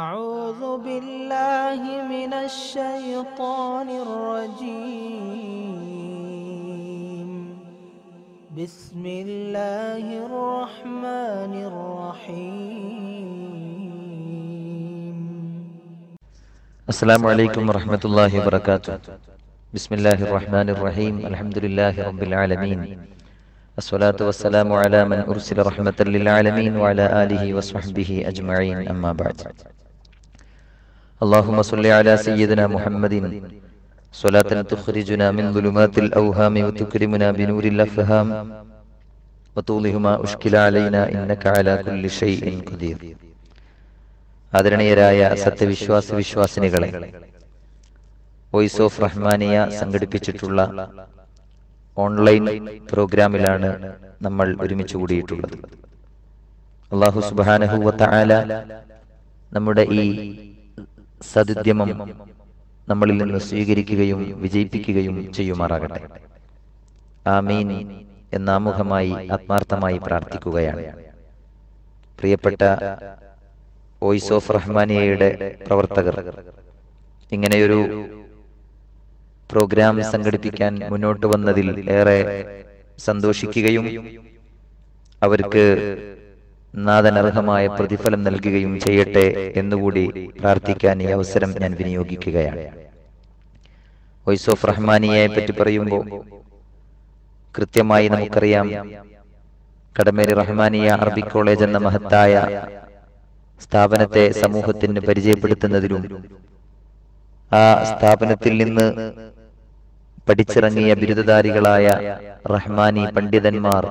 أعوذ بالله من الشيطان الرجيم بسم الله الرحمن الرحيم السلام عليكم ورحمة الله وبركاته بسم الله الرحمن الرحيم الحمد لله رب العالمين الصلاة والسلام على من أرسل رحمة للعالمين وعلى آله وصحبه أجمعين أما بعد اللهم صل على سيدنا محمد صلاة تخرجنا من ظلمات الأوهام وتكرمنا بنور الأفهام وتوضح ما أشكل علينا إنك على كل شيء قدير ആദരണീയരായ സത്യവിശ്വാസ വിശ്വാസിനികളെ വോയിസ് ഓഫ് റഹ്മാനിയ സംഘടിപ്പിച്ചിട്ടുള്ള ഓൺലൈൻ പ്രോഗ്രാമിലാണ് നമ്മൾ ഒരുമിച്ച് കൂടിയിട്ടുള്ളത്. അല്ലാഹു സുബ്ഹാനഹു വ തആല നമ്മുടെ ഈ സദ്ദ്യമം നമ്മളിൽ നിന്ന് സ്വീകരിക്കുകയും വിജയിപ്പിക്കുകയും ചെയ്യുമാറാകട്ടെ. ആമീൻ എന്നാമുഖമായി ആത്മാർത്ഥമായി പ്രാർത്ഥിക്കുകയാണ്. പ്രിയപ്പെട്ട വോയിസ് ഓഫ് റഹ്മാനിയയുടെ പ്രവർത്തകർ ഇങ്ങനെയൊരു പ്രോഗ്രാം സംഘടിപ്പിക്കാൻ മുന്നോട്ട് വന്നതിൽ ഏറെ സന്തോഷിക്കുകയും അവർക്ക് നാദനർഹമായ പ്രതിഫലം നൽകുകയും ചെയ്യട്ടെ എന്നുകൂടി പ്രാർത്ഥിക്കാൻ ഈ അവസരം ഞാൻ വിനിയോഗിക്കുകയാണ്. വോയിസ് ഓഫ് റഹ്മാനിയെ പറ്റി പറയുമ്പോൾ കൃത്യമായി നമുക്കറിയാം, കടമേരി റഹ്മാനിയ അറബി കോളേജ് എന്ന മഹത്തായ സ്ഥാപനത്തെ സമൂഹത്തിന് പരിചയപ്പെടുത്തുന്നതിലും ആ സ്ഥാപനത്തിൽ നിന്ന് പഠിച്ചിറങ്ങിയ ബിരുദധാരികളായ റഹ്മാനി പണ്ഡിതന്മാർ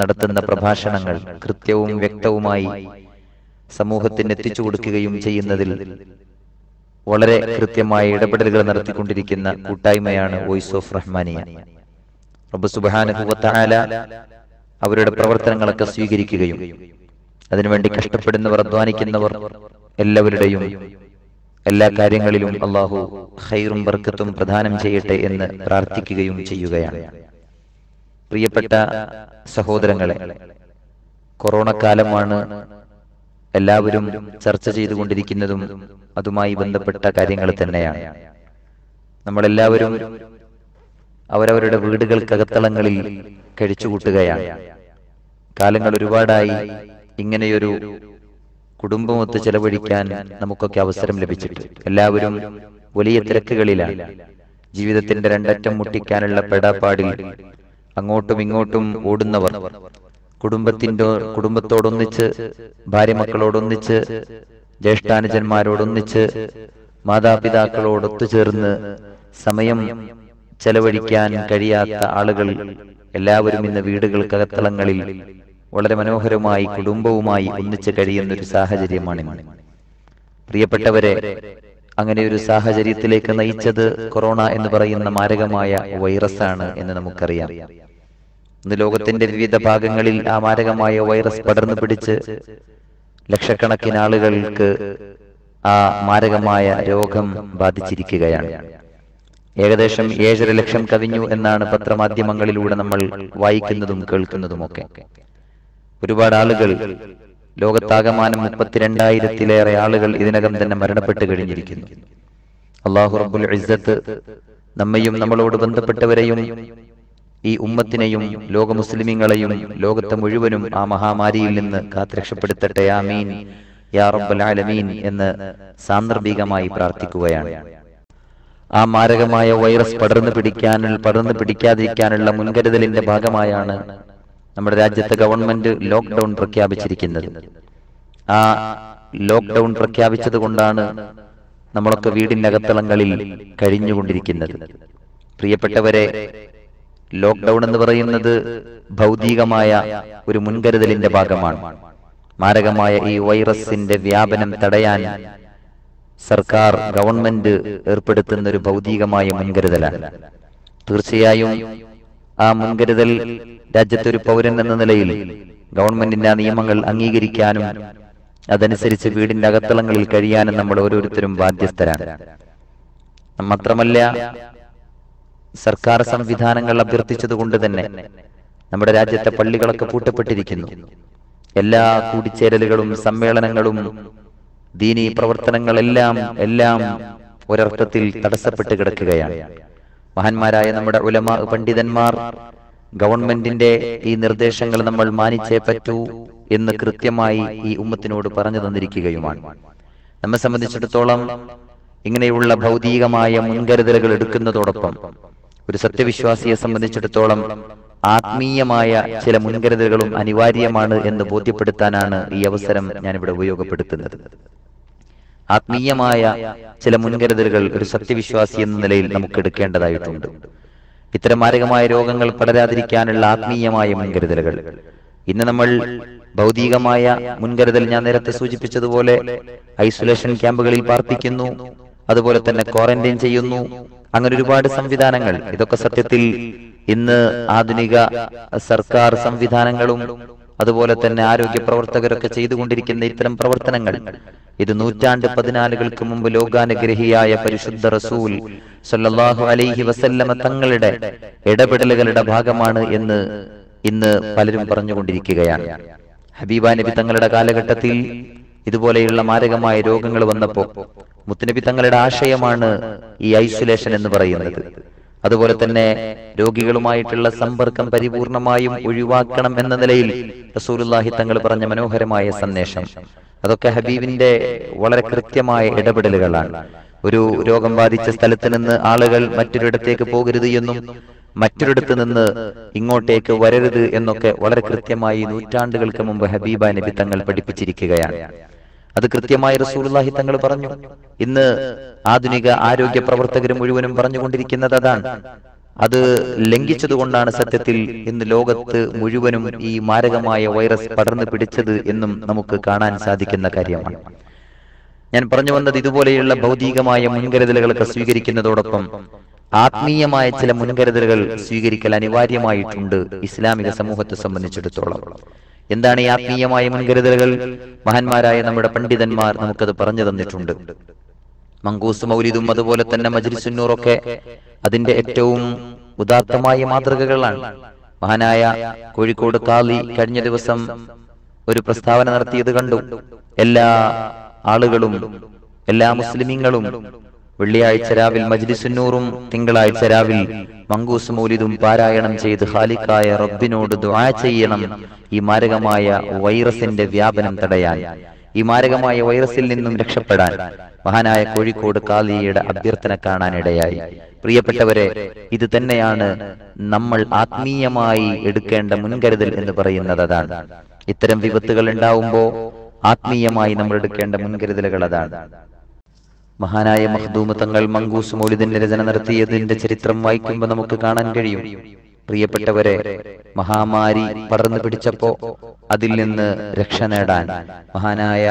നടത്തുന്ന പ്രഭാഷണങ്ങൾ കൃത്യവും വ്യക്തവുമായി സമൂഹത്തിന് എത്തിച്ചു കൊടുക്കുകയും ചെയ്യുന്നതിൽ വളരെ കൃത്യമായ ഇടപെടലുകൾ നടത്തിക്കൊണ്ടിരിക്കുന്ന കൂട്ടായ്മയാണ് വോയിസ് ഓഫ് റഹ്മാനിയ. റബ്ബ് സുബ്ഹാനഹു വ തആല അവരുടെ പ്രവർത്തനങ്ങളൊക്കെ സ്വീകരിക്കുകയും അതിനുവേണ്ടി കഷ്ടപ്പെടുന്നവർ അധ്വാനിക്കുന്നവർ എല്ലാവരുടെയും എല്ലാ കാര്യങ്ങളിലും അള്ളാഹു ഖൈറും ബർക്കത്തും പ്രദാനം ചെയ്യട്ടെ എന്ന് പ്രാർത്ഥിക്കുകയും ചെയ്യുകയാണ്. പ്രിയപ്പെട്ട സഹോദരങ്ങളെ, കൊറോണ കാലമാണ് എല്ലാവരും ചർച്ച ചെയ്തുകൊണ്ടിരിക്കുന്നതും അതുമായി ബന്ധപ്പെട്ട കാര്യങ്ങൾ തന്നെയാണ്. നമ്മളെല്ലാവരും അവരവരുടെ വീടുകൾക്കകത്തളങ്ങളിൽ കഴിച്ചുകൂട്ടുകയാണ്. കാലങ്ങൾ ഒരുപാടായി ഇങ്ങനെയൊരു കുടുംബമൊത്ത് ചെലവഴിക്കാൻ നമുക്കൊക്കെ അവസരം ലഭിച്ചിട്ട് എല്ലാവരും വലിയ തിരക്കുകളിലാണ്. ജീവിതത്തിന്റെ രണ്ടറ്റം മുട്ടിക്കാനുള്ള പെടാപ്പാടിൽ അങ്ങോട്ടും ഇങ്ങോട്ടും ഓടുന്നവർ, കുടുംബത്തോടൊന്നിച്ച്, ഭാര്യ മക്കളോടൊന്നിച്ച്, ജ്യേഷ്ഠാനുജന്മാരോടൊന്നിച്ച്, മാതാപിതാക്കളോടൊത്തുചേർന്ന് സമയം ചെലവഴിക്കാൻ കഴിയാത്ത ആളുകൾ എല്ലാവരും ഇന്ന് വീടുകൾക്കകത്തളങ്ങളിൽ വളരെ മനോഹരമായി കുടുംബവുമായി ഒന്നിച്ച് കഴിയുന്ന ഒരു സാഹചര്യമാണ്. പ്രിയപ്പെട്ടവരെ, അങ്ങനെ ഒരു സാഹചര്യത്തിലേക്ക് നയിച്ചത് കൊറോണ എന്ന് പറയുന്ന മാരകമായ വൈറസ് ആണ് എന്ന് നമുക്കറിയാം. ഇന്ന് ലോകത്തിന്റെ വിവിധ ഭാഗങ്ങളിൽ ആ മാരകമായ വൈറസ് പടർന്നു പിടിച്ച് ലക്ഷക്കണക്കിന് ആളുകൾക്ക് ആ മാരകമായ രോഗം ബാധിച്ചിരിക്കുകയാണ്. ഏകദേശം 7.5 ലക്ഷം കവിഞ്ഞു എന്നാണ് പത്രമാധ്യമങ്ങളിലൂടെ നമ്മൾ വായിക്കുന്നതും കേൾക്കുന്നതുമൊക്കെ. ഒരുപാട് ആളുകൾ, ലോകത്താകമാനം 32,000-ലേറെ ആളുകൾ ഇതിനകം തന്നെ മരണപ്പെട്ട് കഴിഞ്ഞിരിക്കുന്നു. അല്ലാഹു റബ്ബുൽ ഇസ്സത്ത് നമ്മയും നമ്മളോട് ബന്ധപ്പെട്ടവരെയും ഈ ഉമ്മത്തിനെയും ലോക മുസ്ലിമീങ്ങളെയും ലോകത്തെ മുഴുവനും ആ മഹാമാരിയിൽ നിന്ന് കാത്തുരക്ഷപ്പെടുത്തട്ടെ. ആമീൻ യാ റബ്ബൽ ആലമീൻ എന്ന് സാന്ദർഭികമായി പ്രാർത്ഥിക്കുകയാണ്. ആ മാരകമായ വൈറസ് പടർന്നു പിടിക്കാതിരിക്കാനുള്ള മുൻകരുതലിന്റെ ഭാഗമായാണ് നമ്മുടെ രാജ്യത്തെ ഗവൺമെന്റ് ലോക്ക്ഡൌൺ പ്രഖ്യാപിച്ചിരിക്കുന്നത്. ആ ലോക്ക്ഡൌൺ പ്രഖ്യാപിച്ചത് കൊണ്ടാണ് നമ്മളൊക്കെ വീടിന്റെ അകത്തളങ്ങളിൽ കഴിഞ്ഞുകൊണ്ടിരിക്കുന്നത്. പ്രിയപ്പെട്ടവരെ, ലോക്ക്ഡൌൺ എന്ന് പറയുന്നത് ഭൗതികമായ ഒരു മുൻകരുതലിന്റെ ഭാഗമാണ്. മാരകമായ ഈ വൈറസിന്റെ വ്യാപനം തടയാൻ സർക്കാർ, ഗവൺമെന്റ് ഏർപ്പെടുത്തുന്ന ഒരു ഭൗതികമായ മുൻകരുതലാണ്. തീർച്ചയായും ആ മുൻകരുതൽ രാജ്യത്തെ ഒരു പൗരൻ എന്ന നിലയിൽ ഗവൺമെന്റിന്റെ ആ നിയമങ്ങൾ അംഗീകരിക്കാനും അതനുസരിച്ച് വീടിന്റെ അകത്തളങ്ങളിൽ കഴിയാനും നമ്മൾ ഓരോരുത്തരും ബാധ്യസ്ഥരാണ്. മാത്രമല്ല, സർക്കാർ സംവിധാനങ്ങൾ അഭ്യർത്ഥിച്ചതുകൊണ്ട് തന്നെ നമ്മുടെ രാജ്യത്തെ പള്ളികളൊക്കെ പൂട്ടപ്പെട്ടിരിക്കുന്നു. എല്ലാ കൂടിച്ചേരലുകളും സമ്മേളനങ്ങളും ദീനീ പ്രവർത്തനങ്ങളെല്ലാം ഒരർത്ഥത്തിൽ തടസ്സപ്പെട്ട് കിടക്കുകയാണ്. മഹാന്മാരായ നമ്മുടെ ഉലമാ പണ്ഡിതന്മാർ ഗവൺമെന്റിന്റെ ഈ നിർദ്ദേശങ്ങൾ നമ്മൾ മാനിച്ചേ പറ്റൂ എന്ന് കൃത്യമായി ഈ ഉമ്മത്തിനോട് പറഞ്ഞു തന്നിരിക്കുകയുമാണ്. നമ്മെ സംബന്ധിച്ചിടത്തോളം ഇങ്ങനെയുള്ള ഭൗതികമായ മുൻകരുതലുകൾ എടുക്കുന്നതോടൊപ്പം ഒരു സത്യവിശ്വാസിയെ സംബന്ധിച്ചിടത്തോളം ആത്മീയമായ ചില മുൻകരുതലുകളും അനിവാര്യമാണ് എന്ന് ബോധ്യപ്പെടുത്താനാണ് ഈ അവസരം ഞാനിവിടെ ഉപയോഗപ്പെടുത്തുന്നത്. ആത്മീയമായ ചില മുൻകരുതലുകൾ ഒരു സത്യവിശ്വാസി എന്ന നിലയിൽ നമുക്ക് എടുക്കേണ്ടതായിട്ടുണ്ട്. ഇത്തരം മാരകമായ രോഗങ്ങൾ പടരാതിരിക്കാനുള്ള ആത്മീയമായ മുൻകരുതലുകൾ. ഇന്ന് നമ്മൾ ഭൗതികമായ മുൻകരുതൽ ഞാൻ നേരത്തെ സൂചിപ്പിച്ചതുപോലെ ഐസൊലേഷൻ ക്യാമ്പുകളിൽ പാർപ്പിക്കുന്നു, അതുപോലെ തന്നെ ക്വാറന്റൈൻ ചെയ്യുന്നു, അങ്ങനെ ഒരുപാട് സംവിധാനങ്ങൾ. ഇതൊക്കെ സത്യത്തിൽ ഇന്ന് ആധുനിക സർക്കാർ സംവിധാനങ്ങളും അതുപോലെ തന്നെ ആരോഗ്യ പ്രവർത്തകരൊക്കെ ചെയ്തുകൊണ്ടിരിക്കുന്ന ഇത്തരം പ്രവർത്തനങ്ങൾ ഇത് 114 മുമ്പ് ലോകാനുഗ്രഹിയായ പരിശുദ്ധ റസൂൽ സല്ലല്ലാഹു അലൈഹി വസല്ലമ തങ്ങളുടെ ഇടപെടലുകളുടെ ഭാഗമാണ് എന്ന് ഇന്ന് പലരും പറഞ്ഞുകൊണ്ടിരിക്കുകയാണ്. ഹബീബ നബി തങ്ങളുടെ കാലഘട്ടത്തിൽ ഇതുപോലെയുള്ള മാരകമായ രോഗങ്ങൾ വന്നപ്പോൾ മുത്തുനബി തങ്ങളുടെ ആശയമാണ് ഈ ഐസൊലേഷൻ എന്ന് പറയുന്നത്. അതുപോലെ തന്നെ രോഗികളുമായിട്ടുള്ള സമ്പർക്കം പരിപൂർണമായും ഒഴിവാക്കണം എന്ന നിലയിൽ റസൂലുള്ളാഹി തങ്ങൾ പറഞ്ഞ മനോഹരമായ സന്ദേശം അതൊക്കെ ഹബീബിന്റെ വളരെ കൃത്യമായ ഇടപെടലുകളാണ്. ഒരു രോഗം ബാധിച്ച സ്ഥലത്ത് നിന്ന് ആളുകൾ മറ്റൊരിടത്തേക്ക് പോകരുത് എന്നും മറ്റൊരിടത്ത് നിന്ന് ഇങ്ങോട്ടേക്ക് വരരുത് എന്നൊക്കെ വളരെ കൃത്യമായി 100 മുമ്പ് ഹബീബ നബി തങ്ങൾ പഠിപ്പിച്ചിരിക്കുകയാണ്. അത് കൃത്യമായി റസൂലുള്ളാഹി തങ്ങൾ പറഞ്ഞു. ഇന്ന് ആധുനിക ആരോഗ്യ പ്രവർത്തകർ മുഴുവനും പറഞ്ഞുകൊണ്ടിരിക്കുന്നത് അതാണ്. അത് ലംഘിച്ചതുകൊണ്ടാണ് സത്യത്തിൽ ഇന്ന് ലോകത്ത് മുഴുവനും ഈ മാരകമായ വൈറസ് പടർന്നു പിടിച്ചത് എന്നും നമുക്ക് കാണാൻ സാധിക്കുന്ന കാര്യമാണ്. ഞാൻ പറഞ്ഞു വന്നത് ഇതുപോലെയുള്ള ഭൗതികമായ മുൻകരുതലുകളൊക്കെ സ്വീകരിക്കുന്നതോടൊപ്പം ആത്മീയമായ ചില മുൻകരുതലുകൾ സ്വീകരിക്കൽ അനിവാര്യമായിട്ടുണ്ട് ഇസ്ലാമിക സമൂഹത്തെ സംബന്ധിച്ചിടത്തോളം. എന്താണ് ഈ ആത്മീയമായ മുൻകരുതലുകൾ? മഹാന്മാരായ നമ്മുടെ പണ്ഡിതന്മാർ നമുക്കത് പറഞ്ഞു തന്നിട്ടുണ്ട്. മങ്കൂസ് മൗലിദും അതുപോലെ തന്നെ മജ്ലിസുന്നൂറൊക്കെ അതിന്റെ ഏറ്റവും ഉദാത്തമായ മാതൃകകളാണ്. മഹാനായ കോഴിക്കോട് കാളി കഴിഞ്ഞ ദിവസം ഒരു പ്രസ്താവന നടത്തിയത് കണ്ടു. എല്ലാ ആളുകളും എല്ലാ മുസ്ലിമീങ്ങളും വെള്ളിയാഴ്ച രാവിൽ മജ്ലിസുന്നൂറും തിങ്കളാഴ്ച രാവിൽ മങ്കൂസ് മൗലിദും പാരായണം ചെയ്ത് ഖാലിഖായ റബ്ബിനോട് ദുആ ചെയ്യണം, ഈ മാരകമായ വൈറസിന്റെ വ്യാപനം തടയാൻ, ഈ മാരകമായ വൈറസിൽ നിന്നും രക്ഷപ്പെടാൻ. മഹാനായ കോഴിക്കോട് കാളിയുടെ അഭ്യർത്ഥന കാണാനിടയായി. പ്രിയപ്പെട്ടവരെ, ഇത് തന്നെയാണ് നമ്മൾ ആത്മീയമായി എടുക്കേണ്ട മുൻകരുതൽ എന്ന് പറയുന്നത്. അതാണ് ഇത്തരം വിപത്തുകൾ ഉണ്ടാവുമ്പോൾ ആത്മീയമായി നമ്മൾ എടുക്കേണ്ട മുൻകരുതലുകൾ. അതാണ് മഹാനായ മഖ്ദൂമ തങ്ങൾ മങ്കൂസ് മൗലിദിന്റെ രചന നടത്തിയതിന്റെ ചരിത്രം വായിക്കുമ്പോൾ നമുക്ക് കാണാൻ കഴിയും. പ്രിയപ്പെട്ടവരെ, മഹാമാരി പടർന്നു പിടിച്ചപ്പോ അതിൽ നിന്ന് രക്ഷ നേടാൻ മഹാനായ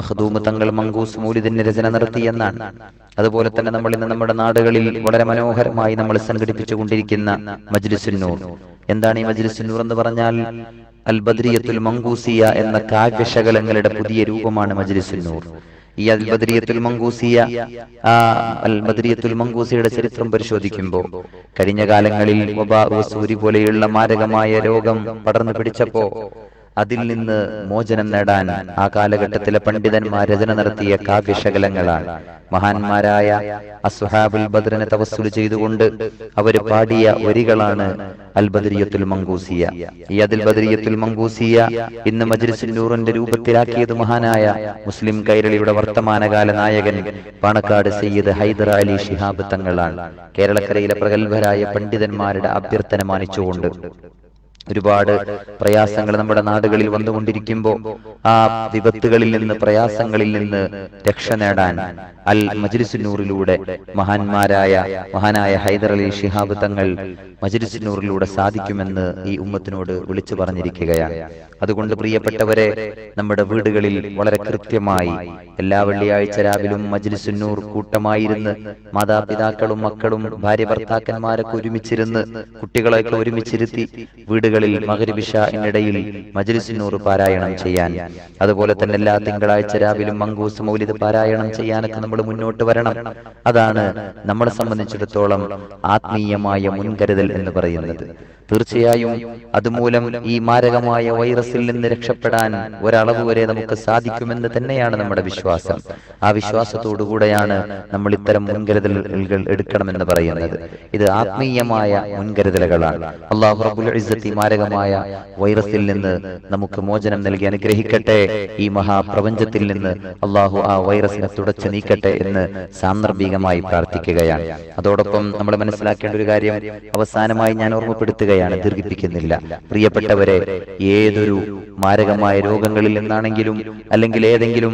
മഖ്ദൂമ തങ്ങൾ മങ്കൂസ് മൗലിദിന്റെ രചന നടത്തിയെന്നാണ്. അതുപോലെ തന്നെ നമ്മൾ ഇന്ന് നമ്മുടെ നാടുകളിൽ വളരെ മനോഹരമായി നമ്മൾ സംഘടിപ്പിച്ചുകൊണ്ടിരിക്കുന്ന മജ്ലിസുന്നൂർ. എന്താണ് ഈ മജ്ലിസുന്നൂർ എന്ന് പറഞ്ഞാൽ? അൽ ബദ്രിയത്തുൽ മങ്കൂസിയ എന്ന കാവ്യശകലങ്ങളുടെ പുതിയ രൂപമാണ് മജ്ലിസുന്നൂർ. ഈ അൽ ബദ്രിയത്തുൽ മങ്കൂസിയുടെ ചരിത്രം പരിശോധിക്കുമ്പോൾ കഴിഞ്ഞ കാലങ്ങളിൽ വബാ വസൂരി പോലെയുള്ള മാരകമായ രോഗം പടർന്നു പിടിച്ചപ്പോ അതിൽ നിന്ന് മോചനം നേടാൻ ആ കാലഘട്ടത്തിലെ പണ്ഡിതന്മാർ രചന നടത്തിയ കാവ്യശകലങ്ങളാണ്. മഹാന്മാരായ അസ്ഹാബുൽ ബദ്രനെ തവസ്സുല് ചെയ്തുകൊണ്ട് അവർ പാടിയ വരികളാണ് അൽ ബദ്രിയത്തുൽ മങ്കൂസിയ. ഈ അൽ ബദ്രിയത്തുൽ മങ്കൂസിയ ഇന്ന് മജ്ലിസുന്നൂറിന്റെ രൂപത്തിലാക്കിയത് മഹാനായ മുസ്ലിം കൈരളിയുടെ വർത്തമാനകാല നായകൻ പാണക്കാട് സയ്യിദ് ഹൈദർ അലി ശിഹാബ് തങ്ങളാണ്. കേരളക്കരയിലെ പ്രഗത്ഭരായ പണ്ഡിതന്മാരുടെ അഭ്യർത്ഥന മാനിച്ചുകൊണ്ട് ഒരുപാട് പ്രയാസങ്ങൾ നമ്മുടെ നാടുകളിൽ വന്നുകൊണ്ടിരിക്കുമ്പോൾ ആ വിപത്തുകളിൽ നിന്ന് പ്രയാസങ്ങളിൽ നിന്ന് രക്ഷ നേടാൻ അൽ മജ്ലിസുന്നൂറിലൂടെ മഹാനായ ഹൈദർ അലി ശിഹാബ് തങ്ങൾ മജ്ലിസുന്നൂറിലൂടെ സാധിക്കുമെന്ന് ഈ ഉമ്മത്തിനോട് വിളിച്ചു പറഞ്ഞിരിക്കുകയാണ്. അതുകൊണ്ട് പ്രിയപ്പെട്ടവരെ, നമ്മുടെ വീടുകളിൽ വളരെ കൃത്യമായി എല്ലാ വെള്ളിയാഴ്ച രാവിലും മജ്ലിസുന്നൂർ കൂട്ടമായിരുന്ന് മാതാപിതാക്കളും മക്കളും ഭാര്യ ഭർത്താക്കന്മാരൊക്കെ ഒരുമിച്ചിരുന്ന് കുട്ടികളെയൊക്കെ ഒരുമിച്ചിരുത്തി വീടുകൾ രാത്രികളിൽ മഗ്‌രിബ് ഇഷാഇനിടയിൽ മജ്‌ലിസ് നൂർ പാരായണം ചെയ്യാൻ, അതുപോലെ തന്നെ എല്ലാ തിങ്കളാഴ്ച രാവിലും മൻഖൂസ് മൗലിദ് പാരായണം ചെയ്യാനൊക്കെ നമ്മൾ മുന്നോട്ട് വരണം. അതാണ് നമ്മളെ സംബന്ധിച്ചിടത്തോളം ആത്മീയമായ മുൻകരുതൽ എന്ന് പറയുന്നത്. തീർച്ചയായും അതുമൂലം ഈ മാരകമായ വൈറസിൽ നിന്ന് രക്ഷപ്പെടാൻ ഒരളവ് വരെ നമുക്ക് സാധിക്കുമെന്ന് തന്നെയാണ് നമ്മുടെ വിശ്വാസം. ആ വിശ്വാസത്തോടുകൂടെയാണ് നമ്മൾ ഇത്തരം മുൻകരുതലുകൾ എടുക്കണമെന്ന് പറയുന്നത്. ഇത് ആത്മീയമായ മുൻകരുതലുകളാണ്. അല്ലാഹു റബ്ബുൽ ഇസ്സത്തി മാരകമായ വൈറസിൽ നിന്ന് നമുക്ക് മോചനം നൽകി അനുഗ്രഹിക്കട്ടെ. ഈ മഹാപ്രപഞ്ചത്തിൽ നിന്ന് അല്ലാഹു ആ വൈറസിനെ തുടച്ചു നീക്കട്ടെ എന്ന് സാന്ദർഭികമായി പ്രാർത്ഥിക്കുകയാണ്. അതോടൊപ്പം നമ്മൾ മനസ്സിലാക്കേണ്ട ഒരു കാര്യം അവസാനമായി ഞാൻ ഓർമ്മപ്പെടുത്തുകയാണ്, ദീർഘിപ്പിക്കുന്നില്ല. പ്രിയപ്പെട്ടവരെ, ഏതൊരു മാരകമായ രോഗങ്ങളിൽ നിന്നാണെങ്കിലും അല്ലെങ്കിൽ ഏതെങ്കിലും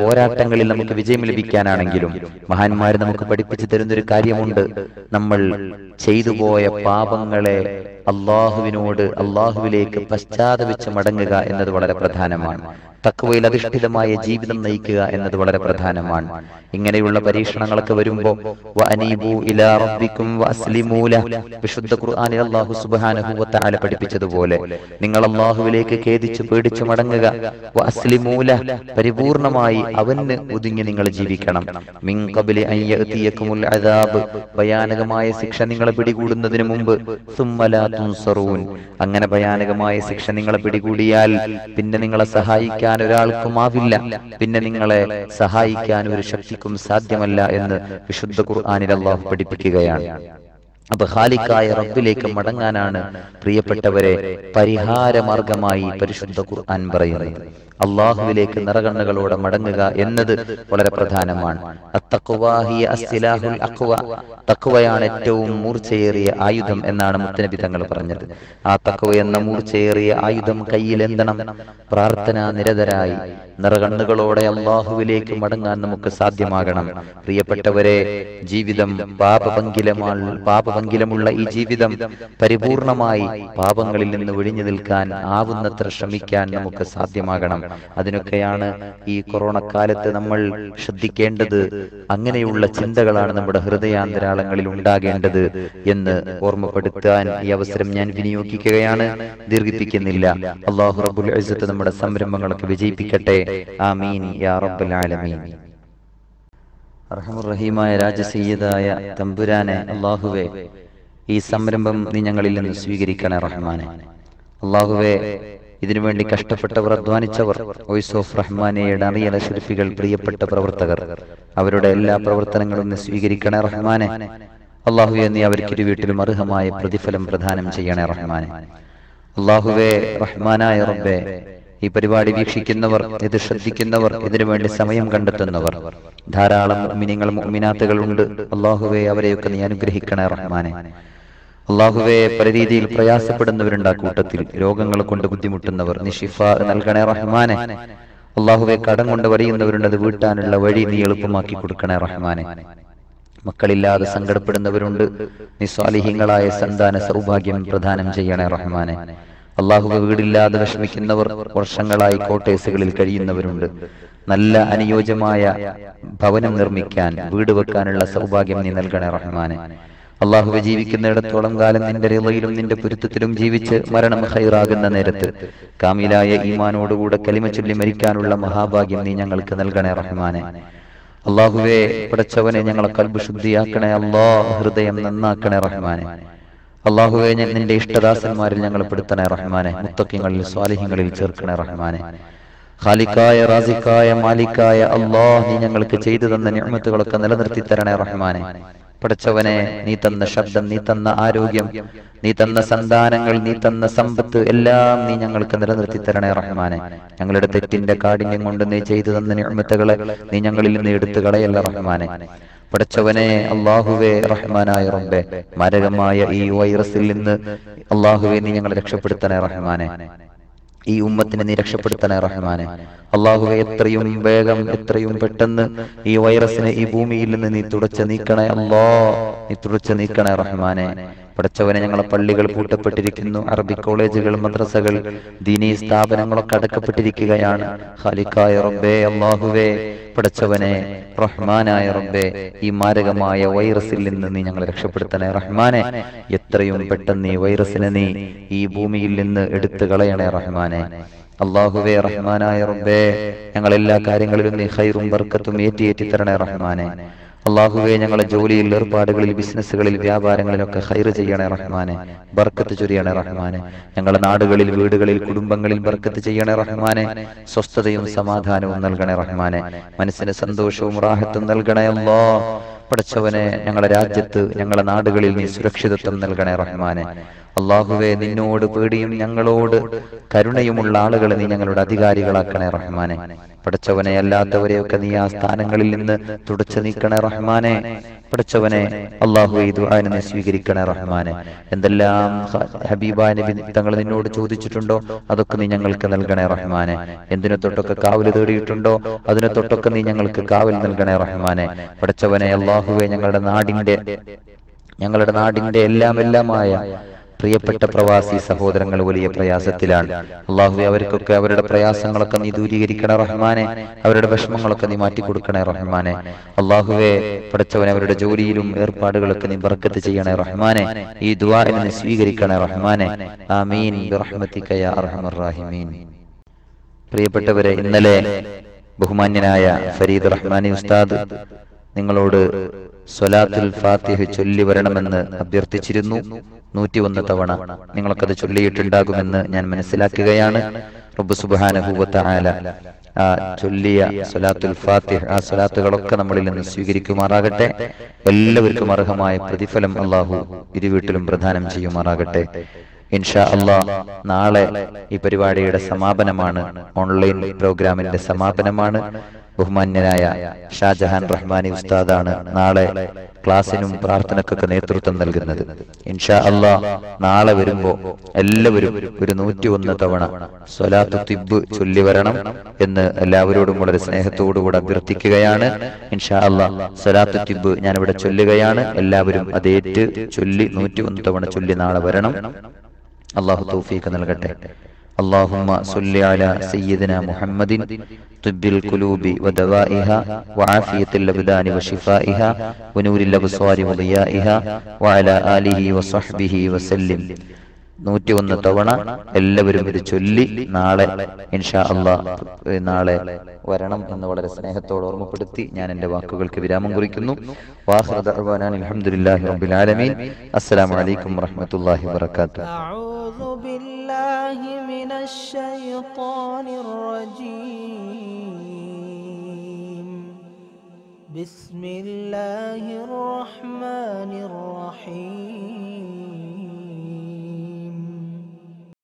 പോരാട്ടങ്ങളിൽ നമുക്ക് വിജയം ലഭിക്കാനാണെങ്കിലും മഹാന്മാർ നമുക്ക് പഠിപ്പിച്ചു തരുന്നൊരു കാര്യമുണ്ട്. നമ്മൾ ചെയ്തു പോയ പാപങ്ങളെ അള്ളാഹുവിനോട്, അള്ളാഹുവിലേക്ക് പശ്ചാത്തപിച്ച് മടങ്ങുക എന്നത് വളരെ പ്രധാനമാണ്. തഖ്വയിൽ അധിഷ്ഠിതമായ ജീവിതം നയിക്കുക എന്നത് വളരെ പ്രധാനമാണ്. ഇങ്ങനെയുള്ള പരീക്ഷണങ്ങളൊക്കെ വരുമ്പോൾ വഅനീബു ഇലാ റബ്ബികും വഅസ്ലിമൂ ലഹു, വിശുദ്ധ ഖുർആനിൽ അല്ലാഹു സുബ്ഹാനഹു വതആല പഠിപ്പിച്ചതുപോലെ നിങ്ങൾ അള്ളാഹുവിലേക്ക് ഖേദിച്ചു പേടിച്ചു മടങ്ങുക. വഅസ്ലിമൂ ലഹു, പരിപൂർണമായി അവന് ഒതുങ്ങി നിങ്ങൾ ജീവിക്കണം. മിൻ ഖബ്ലി അൻ യഅതിയകുമുൽ അദാബ്, ഭയാനകമായ ശിക്ഷ നിങ്ങളെ പിടികൂടുന്നതിന് മുമ്പ്. സുമ്മ ലാ തുൻസറൂൻ, അങ്ങനെ ഭയാനകമായ ശിക്ഷ നിങ്ങളെ പിടികൂടിയാൽ പിന്നെ നിങ്ങളെ സഹായിക്കാൻ ഒരാൾക്കുമാവില്ല, പിന്നെ നിങ്ങളെ സഹായിക്കാൻ ഒരു ശക്തിക്കും സാധ്യമല്ല എന്ന് വിശുദ്ധ ഖുർആനിൽ അല്ലാഹു പഠിപ്പിക്കുകയാണ്. അപ്പൊ ഖാലിഖായ റബ്ബിലേക്ക് മടങ്ങാനാണ് പ്രിയപ്പെട്ടവരെ പരിഹാരമാർഗമായി പരിശുദ്ധ ഖുർആൻ പറയുന്നത്. അള്ളാഹുവിലേക്ക് നിറകണ്ണുകളോടെ മടങ്ങുക എന്നത് വളരെ പ്രധാനമാണ്. അത്തഖ്വ ഹിയ അസ്‌ലാഹുൽ അഖ്വ, തഖ്വയാണ് ഏറ്റവും മൂർച്ചയേറിയ ആയുധം എന്നാണ് മുത്തനബി തങ്ങൾ പറഞ്ഞത്. ആ തഖ്വ എന്ന മൂർച്ചയേറിയ ആയുധം കയ്യിലെന്തണം. പ്രാർത്ഥനാ നിരതരായി നിറകണ്ണുകളോടെ അള്ളാഹുവിലേക്ക് മടങ്ങാൻ നമുക്ക് സാധ്യമാകണം. പ്രിയപ്പെട്ടവരെ, ജീവിതം പാപഭംഗിലമുള്ള ഈ ജീവിതം പരിപൂർണമായി പാപങ്ങളിൽ നിന്ന് ഒഴിഞ്ഞു നിൽക്കാൻ ആവുന്നത്ര ശ്രമിക്കാൻ നമുക്ക് സാധ്യമാകണം. അതിനൊക്കെയാണ് ഈ കൊറോണ കാലത്ത് നമ്മൾ ശ്രദ്ധിക്കേണ്ടത്. അങ്ങനെയുള്ള ചിന്തകളാണ് നമ്മുടെ ഹൃദയാന്തരാളങ്ങളിൽ ഉണ്ടാകേണ്ടത് എന്ന് ഓർമ്മപ്പെടുത്താൻ ഈ അവസരം ഞാൻ വിനിയോഗിക്കുകയാണ്. ദീർഘിപ്പിക്കുന്നില്ല. അല്ലാഹു റബ്ബുൽ ഇസ്സത്ത് നമ്മുടെ സംരംഭങ്ങളൊക്കെ വിജയിപ്പിക്കട്ടെ. ആമീൻ യാ റബ്ബൽ ആലമീൻ. അർഹമുർ റഹീമായ രാജസയ്യിദായ തമ്പുരാനെ, അല്ലാഹുവേ, ഈ സംരംഭം നീ ഞങ്ങളിൽ നിന്ന് സ്വീകരിക്കണേ റഹ്മാനെ. അല്ലാഹുവേ, ഇതിനുവേണ്ടി കഷ്ടപ്പെട്ടവർ, അധ്വാനിച്ചവർ, വോയിസ് ഓഫ് റഹ്മാനിയുടെ അറിയൽ അഷ്റഫികൾ, പ്രിയപ്പെട്ട പ്രവർത്തകർ, അവരുടെ എല്ലാ പ്രവർത്തനങ്ങളും നീ സ്വീകരിക്കണേ റഹ്മാനെ. അല്ലാഹുവേ, നീ അവർക്ക് ഇരുവീട്ടിലും അർഹമായ പ്രതിഫലം പ്രദാനം ചെയ്യണേ റഹ്മാനെ. അല്ലാഹുവേ റഹ്മാനായ റബ്ബേ, ഈ പരിപാടി വീക്ഷിക്കുന്നവർ, ഇത് ശ്രദ്ധിക്കുന്നവർ, ഇതിനുവേണ്ടി സമയം കണ്ടെത്തുന്നവർ ധാരാളം മുഅ്മിനീങ്ങൾ മുഅ്മിനാത്തുകൾ ഉണ്ട്. അല്ലാഹുവേ, അവരെയൊക്കെ നീ അനുഗ്രഹിക്കണേ റഹ്മാനെ. അല്ലാഹുവേ, പല രീതിയിൽ പ്രയാസപ്പെടുന്നവരുണ്ട്. ആ കൂട്ടത്തിൽ രോഗങ്ങളെ കൊണ്ട് ബുദ്ധിമുട്ടുന്നവർ നീ ശിഫാ നൽകണേ റഹ്മാനെ. അല്ലാഹുവേ, കടം കൊണ്ട് വരയുന്നവരുണ്ട്, അത് വീട്ടാനുള്ള വഴി നീ എളുപ്പമാക്കി കൊടുക്കണേ റഹ്മാനെ. മക്കളില്ലാതെ സങ്കടപ്പെടുന്നവരുണ്ട്, നീ സ്വാലിഹീങ്ങളായ സന്താന സൗഭാഗ്യം പ്രദാനം ചെയ്യണേ റഹ്മാനെ. അല്ലാഹുവേ, വീടില്ലാതെ വിഷമിക്കുന്നവർ, വർഷങ്ങളായി കോട്ടേഴ്സുകളിൽ കഴിയുന്നവരുണ്ട്, നല്ല അനുയോജ്യമായ ഭവനം നിർമ്മിക്കാൻ വീട് വെക്കാനുള്ള സൗഭാഗ്യം നീ നൽകണേ റഹ്മാനെ. അല്ലാഹുവേ, ജീവിക്കുന്നിടത്തോളം കാലം നിന്റെ റിളയിലും നിന്റെ പൊരുത്തത്തിലും ജീവിച്ച് മരണം ഖൈറാകുന്ന നേരത്ത് കാമിലായ ഈമാനോടുകൂടെ കലിമ ചൊല്ലി മരിക്കാനുള്ള മഹാഭാഗ്യം നീ ഞങ്ങൾക്ക് നൽകണേ റഹ്മാനെ. അല്ലാഹുവേ പടച്ചവനെ, ഞങ്ങളെ കൽബ് ശുദ്ധിയാക്കണേ അല്ലാ, ഹൃദയം നന്നാക്കണേ റഹ്മാനെ. അല്ലാഹുവേ, നിന്റെ ഇഷ്ടദാസന്മാരിൽ ഞങ്ങൾ പെടുത്തണേ റഹ്മാനെ, മുത്തഖ്യങ്ങളിൽ സ്വാലിഹ്യങ്ങളിൽ ചേർക്കണേ റഹ്മാനെ. ഖാലിഖായ റാസിഖായ മാലിക്കായ അല്ലാഹ്, നീ ഞങ്ങൾക്ക് ചെയ്തു തന്ന നിഅ്മത്തുകളൊക്കെ നിലനിർത്തി തരണേ റഹ്മാനെ. പടച്ചവനെ, നീ തന്ന ശബ്ദം, നീ തന്ന ആരോഗ്യം, നീ തന്ന സന്താനങ്ങൾ, നീ തന്ന സമ്പത്ത് എല്ലാം നീ ഞങ്ങൾക്ക് നിലനിർത്തി തരണേ റഹ്മാനെ. ഞങ്ങളുടെ തെറ്റിന്റെ കാഠിന്യം കൊണ്ട് നീ ചെയ്തു തന്ന നിഅ്മത്തുകളെ നീ ഞങ്ങളിൽ നിന്ന് എടുത്തു കളയല്ല റഹ്മാനെ. പടച്ചവനെ അല്ലാഹുവേ റഹ്മാനായ റബ്ബേ, മാരകമായ ഈ വൈറസിൽ നിന്ന് അല്ലാഹുവേ നീ ഞങ്ങളെ രക്ഷപ്പെടുത്തണേ റഹ്മാനെ. ഈ ഉമ്മത്തിനെ നീ രക്ഷപ്പെടുത്തണേ റഹ്മാനെ. അല്ലാഹുവേ, എത്രയും വേഗം എത്രയും പെട്ടെന്ന് ഈ വൈറസിനെ ഈ ഭൂമിയിൽ നിന്ന് നീ തുടച്ചു നീക്കണേ അല്ലാ, നീ തുടച്ചു നീക്കണേ റഹ്മാനെ. പടച്ചവനെ, ഞങ്ങളെ പള്ളികൾ പൂട്ടപ്പെട്ടിരിക്കുന്നു, അറബി കോളേജുകൾ, മദ്രസകൾ, ദീനീ സ്ഥാപനങ്ങളൊക്കെ അടക്കപ്പെട്ടിരിക്കുകയാണ്. ഖാലിഖായ റബ്ബേ, അല്ലാഹുവേ, പടച്ചവനെ റഹ്മാനായ റബ്ബേ, ഈ മാരകമായ വൈറസിൽ നിന്ന് നീ ഞങ്ങളെ രക്ഷപ്പെടുത്തണേ റഹ്മാനെ. എത്രയും പെട്ടെന്ന് ഈ വൈറസിനെ നീ ഈ ഭൂമിയിൽ നിന്ന് എടുത്തു കളയണേ റഹ്മാനെ. അള്ളാഹുവേ റഹ്മാനായ റബ്ബേ, ഞങ്ങൾ എല്ലാ കാര്യങ്ങളിലും നീ ഖൈറും ബർക്കത്തും ഏറ്റിയേറ്റി തരണേ റഹ്മാനെ. അള്ളാഹുവേ, ഞങ്ങളെ ജോലിയിൽ, ഏർപ്പാടുകളിൽ, ബിസിനസ്സുകളിൽ, വ്യാപാരങ്ങളിലൊക്കെ ഖൈർ ചെയ്യണേ റഹ്മാനെ, ബർക്കത്ത് ചൊരിയണേ റഹ്മാനെ. ഞങ്ങളുടെ നാടുകളിൽ, വീടുകളിൽ, കുടുംബങ്ങളിൽ ബർക്കത്ത് ചെയ്യണേ റഹ്മാനെ. സ്വസ്ഥതയും സമാധാനവും നൽകണേ റഹ്മാനെ. മനസ്സിന് സന്തോഷവും റാഹത്തും നൽകണേ അല്ലാ. പടച്ചവനെ, ഞങ്ങളുടെ രാജ്യത്ത്, ഞങ്ങളുടെ നാടുകളിൽ നീ സുരക്ഷിതത്വം നൽകണേ റഹ്മാനെ. അള്ളാഹുവേ, നിന്നോട് പേടിയും ഞങ്ങളോട് കരുണയുമുള്ള ആളുകളെ നീ ഞങ്ങളുടെ അധികാരികളാക്കണേ റഹ്മാനെ. പടച്ചവനെ, അല്ലാത്തവരെയൊക്കെ നീ ആ സ്ഥാനങ്ങളിൽ നിന്ന് തുടച്ചു നീക്കണേ റഹ്മാനെ. പടച്ചവനെ, അള്ളാഹുവേ, ദുആനെ നീ സ്വീകരിക്കണേ റഹ്മാനെ. എന്തെല്ലാം ഹബീബായ നബി തങ്ങൾ നിന്നോട് ചോദിച്ചിട്ടുണ്ടോ അതൊക്കെ നീ ഞങ്ങൾക്ക് നൽകണേ റഹ്മാനെ. എന്തിനെ തൊട്ടൊക്കെ കാവൽ തേടിയിട്ടുണ്ടോ അതിനെ തൊട്ടൊക്കെ നീ ഞങ്ങൾക്ക് കാവൽ നൽകണേ റഹ്മാനെ. പടച്ചവനെ അള്ളാഹുവേ, ഞങ്ങളുടെ നാടിന്റെ എല്ലാമായ പ്രിയപ്പെട്ട പ്രവാസി സഹോദരങ്ങൾ വലിയ പ്രയാസത്തിലാണ്. അള്ളാഹുവേ, അവർക്കൊക്കെ അവരുടെ പ്രയാസങ്ങളൊക്കെ നീ ദൂരീകരിക്കണേ റഹ്മാനെ. അവരുടെ വിഷമങ്ങളൊക്കെ നീ മാറ്റിക്കൊടുക്കണേ റഹ്മാനെ. അള്ളാഹുവേ പടച്ചവനെ, അവരുടെ ജോലിയിലും ഏർപ്പാടുകളൊക്കെ നീ ബർക്കത്ത് ചെയ്യണേ റഹ്മാനെ. ഈ ദുആഇനെ നീ സ്വീകരിക്കണേ റഹ്മാനെ. ആമീൻ ബിറഹ്മതിക യാ അർഹമർ റഹീമീൻ. പ്രിയപ്പെട്ടവരെ, ഇന്നലെ ബഹുമാന്യനായ ഫരീദ് റഹ്മാനി ഉസ്താദ് നിങ്ങളോട് സ്വലാത്തുൽ ഫാത്തിഹ ചൊല്ലി വരണമെന്ന് അഭ്യർത്ഥിച്ചിരുന്നു. 101 തവണ നിങ്ങൾക്കത് ചൊല്ലിയിട്ടുണ്ടാകുമെന്ന് ഞാൻ മനസ്സിലാക്കുകയാണ്. റബ്ബ് സുബ്ഹാനഹു വ തആല ആ ചൊല്ലിയ സ്വലാത്തുൽ ഫാത്തിഹ, ആ സ്വലാത്തുകളൊക്കെ നമ്മളിൽ നിന്ന് സ്വീകരിക്കുമാറാകട്ടെ. എല്ലാവർക്കും അർഹമായ പ്രതിഫലം അല്ലാഹു ഇരുവീട്ടിലും പ്രദാനം ചെയ്യുമാറാകട്ടെ. ഇൻഷാ അല്ലാഹ് നാളെ ഈ പരിപാടിയുടെ സമാപനമാണ്, ഓൺലൈൻ പ്രോഗ്രാമിന്റെ സമാപനമാണ്. ബഹുമാന്യനായ ഷാജഹാൻ റഹ്മാനി ഉസ്താദാണ് നാളെ ക്ലാസിനും പ്രാർത്ഥനക്കൊക്കെ നേതൃത്വം നൽകുന്നത്. ഇൻഷാ അല്ലാഹ് നാളെ വരുമ്പോൾ എല്ലാവരും ഒരു 101 തവണ സ്വലാത്തു തിബ്ബ് ചൊല്ലി വരണം എന്ന് എല്ലാവരോടും വളരെ സ്നേഹത്തോടുകൂടെ അഭ്യർത്ഥിക്കുകയാണ്. ഇൻഷാ അല്ലാഹ് സ്വലാത്തു തിബ്ബ് ഞാനിവിടെ ചൊല്ലുകയാണ്. എല്ലാവരും അതേറ്റ് ചൊല്ലി 101 തവണ ചൊല്ലി നാളെ വരണം. അള്ളാഹു തൗഫീഖ് നൽകട്ടെ. اللهم صل على سيدنا محمد طب القلوب ودوائها وعافية الأبدان وشفائها ونور الأبصار وضيائها وعلى آله وصحبه وسلم. 101 തവണ എല്ലാവരും ഇത് ചൊല്ലി നാളെ ഇൻഷാ അല്ലാഹ് നാളെ വരണം എന്ന് വളരെ സ്നേഹത്തോടെ ഓർമ്മപ്പെടുത്തി ഞാൻ എൻ്റെ വാക്കുകൾക്ക് വിരാമം കുറിക്കുന്നു. വാഖിറ ദഅ്വാനാ അൽഹംദുലില്ലാഹി റബ്ബിൽ ആലമീൻ. അസ്സലാമു അലൈക്കും വറഹ്മത്തുള്ളാഹി വബറകാതുഹു. അഊദു ബില്ലാഹി മിനശ് ശൈത്വാനിർ റജീം. ബിസ്മില്ലാഹിർ റഹ്മാനിർ റഹീം.